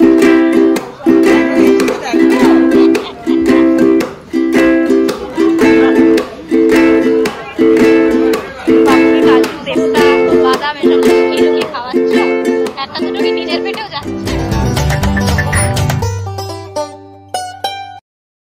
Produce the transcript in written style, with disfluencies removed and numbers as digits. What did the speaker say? Welcome.